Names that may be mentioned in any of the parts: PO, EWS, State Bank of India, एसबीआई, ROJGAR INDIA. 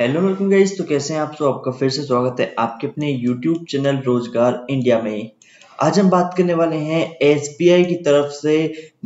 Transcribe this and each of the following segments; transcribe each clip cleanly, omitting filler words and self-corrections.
Hello welcome guys, तो कैसे हैं आप सब। आपका फिर से स्वागत है आपके अपने यूट्यूब चैनल रोजगार इंडिया में। आज हम बात करने वाले हैं एसबीआई की तरफ से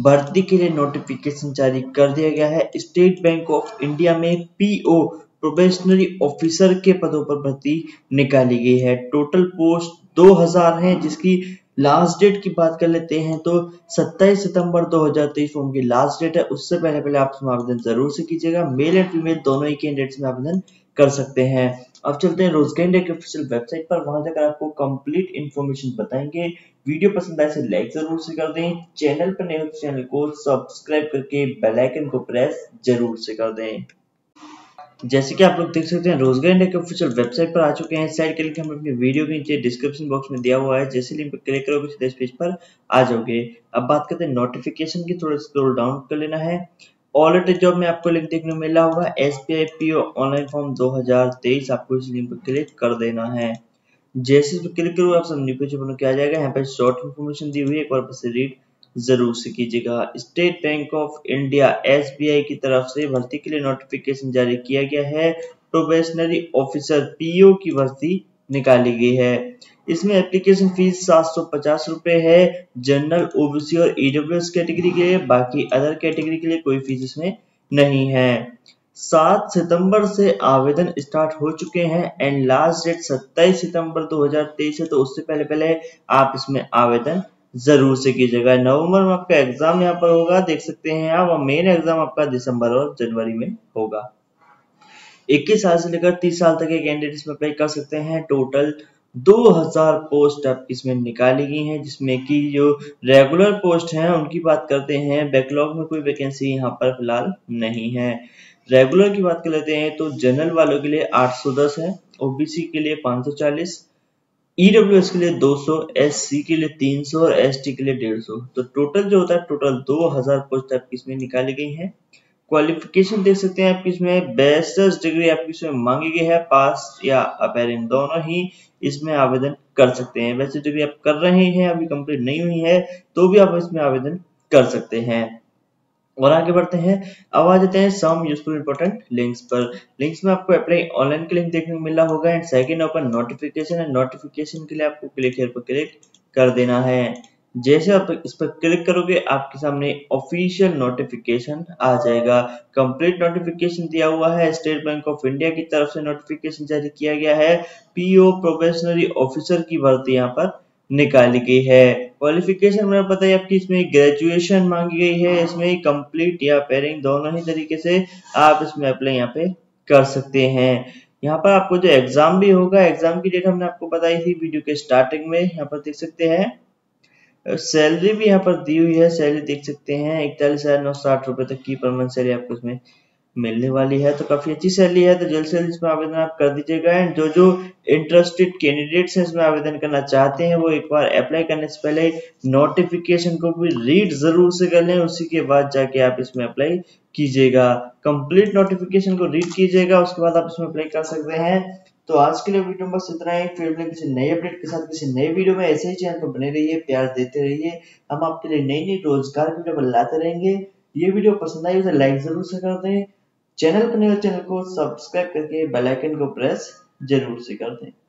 भर्ती के लिए नोटिफिकेशन जारी कर दिया गया है। स्टेट बैंक ऑफ इंडिया में पीओ प्रोबेशनरी ऑफिसर के पदों पर भर्ती निकाली गई है। टोटल पोस्ट 2000 है, जिसकी लास्ट डेट की बात कर लेते हैं तो 27 सितंबर 2023 फॉर्म की लास्ट डेट है। उससे पहले आप आवेदन जरूर से कीजिएगा। मेल एंड फीमेल दोनों ही कैंडिडेट्स में आवेदन कर सकते हैं। अब चलते हैं रोजगार इंडिया की ऑफिशियल वेबसाइट पर, वहां जाकर आपको कंप्लीट इन्फॉर्मेशन बताएंगे। वीडियो पसंद आए तो लाइक जरूर से कर दें। चैनल पर नए हो तो चैनल को सब्सक्राइब करके बेल आइकन को प्रेस जरूर से कर दें। जैसे कि आप लोग देख सकते हैं रोजगार इंडिया के ऑफिशियल वेबसाइट पर आ चुके हैं। साइट के लिंक हम अपने वीडियो के नीचे डिस्क्रिप्शन बॉक्स में दिया हुआ है, जैसे लिंक पर क्लिक करोगे सीधे इस पेज पर आ जाओगे। अब बात करते हैं नोटिफिकेशन की, थोड़ा स्क्रॉल डाउन कर लेना है। ऑल एट जॉब में आपको लिंक देखने को मिला होगा, एसबीआई पीओ ऑनलाइन फॉर्म 2023, आपको इस लिंक पर क्लिक कर देना है। जैसे इस पर क्लिक करोगे आप सब नीचे बन के आ जाएगा। यहाँ पर शॉर्ट इन्फॉर्मेशन दी हुई है, एक बार बस रीड जरूर से कीजिएगा। State bank of India एसबीआई की तरफ से भर्ती के लिए नोटिफिकेशन जारी किया गया है। प्रोबेशनरी ऑफिसर पीओ की भर्ती निकाली गई है। इसमें एप्लीकेशन फीस 750 रुपए है जनरल, ओबीसी और ईडब्ल्यूएस कैटेगरी के लिए। बाकी अदर कैटेगरी के लिए कोई फीस इसमें नहीं है। 7 सितंबर से आवेदन स्टार्ट हो चुके हैं एंड लास्ट डेट 27 सितंबर 2023 है, तो उससे पहले आप इसमें आवेदन जरूर से कीजिएगा। नवंबर में आपका एग्जाम यहाँ पर होगा, देख सकते हैं आप। और मेन एग्जाम आपका दिसंबर और जनवरी में होगा। 21 साल से लेकर 30 साल तक के कैंडिडेट इसमें अप्लाई कर सकते हैं। टोटल 2000 पोस्ट आप इसमें निकाली गई हैं, जिसमें कि जो रेगुलर पोस्ट हैं उनकी बात करते हैं। बैकलॉग में कोई वैकेंसी यहाँ पर फिलहाल नहीं है। रेगुलर की बात कर लेते हैं तो जनरल वालों के लिए 810 है, ओबीसी के लिए 540, EWS के लिए 200, SC के लिए 300 और ST के लिए 150। तो टोटल जो होता है, टोटल 2000 पोस्ट आपकी इसमें निकाली गई हैं। क्वालिफिकेशन देख सकते हैं आपकी इसमें बैचलर्स डिग्री आपकी इसमें मांगी गई है। पास या अपैरेंट दोनों ही इसमें आवेदन कर सकते हैं। वैसे जो भी आप कर रहे हैं अभी कंप्लीट नहीं हुई है, तो भी आप इसमें आवेदन कर सकते हैं। और आगे बढ़ते हैं, अब आ जाते हैं सम यूजफुल इंपोर्टेंट लिंक्स पर। लिंक्स में आपको अप्लाई ऑनलाइन के लिंक देखने को मिला होगा एंड सेकंड ओपन नोटिफिकेशन है। नोटिफिकेशन के लिए आपको क्लिक हियर पर क्लिक कर देना है। जैसे आप इस पर क्लिक करोगे आपके सामने ऑफिशियल नोटिफिकेशन आ जाएगा। कंप्लीट नोटिफिकेशन दिया हुआ है। स्टेट बैंक ऑफ इंडिया की तरफ से नोटिफिकेशन जारी किया गया है। पीओ प्रोबेशनरी ऑफिसर की भर्ती यहाँ पर निकाली गई है। क्वालिफिकेशन में पता है आपकी इसमें ग्रेजुएशन मांगी गई है। इसमें कंप्लीट या पेयरिंग दोनों ही तरीके से आप इसमें अप्लाई यहाँ पे कर सकते हैं। यहाँ पर आपको जो एग्जाम भी होगा, एग्जाम की डेट हमने आपको बताई थी वीडियो के स्टार्टिंग में। यहाँ पर देख सकते हैं सैलरी भी यहाँ पर दी हुई है। सैलरी देख सकते हैं 41,960 रुपए तक की पर मंथ सैलरी आपको इसमें मिलने वाली है, तो काफी अच्छी सैलरी है। तो जल्द से जल्द इसमें आवेदन आप कर दीजिएगा। एंड जो जो इंटरेस्टेड कैंडिडेट्स हैं इसमें आवेदन करना चाहते हैं, वो एक बार अप्लाई करने से पहले नोटिफिकेशन को भी रीड जरूर से कर लें। उसी के बाद जाके आप इसमें अप्लाई कीजिएगा। कंप्लीट नोटिफिकेशन को रीड कीजिएगा, उसके बाद आप इसमें अप्लाई कर सकते हैं। तो आज के लिए वीडियो में बस इतना ही। फिर मिलेंगे किसी नए अपडेट के साथ किसी नए वीडियो में। ऐसे ही चैनल पर बने रहिए, प्यार देते रहिए। हम आपके लिए नई नई रोजगार की वीडियो लाते रहेंगे। ये वीडियो पसंद आई तो लाइक जरूर से कर दें। चैनल पर नए हो चैनल को सब्सक्राइब करके बेल आइकन को प्रेस जरूर से कर दें।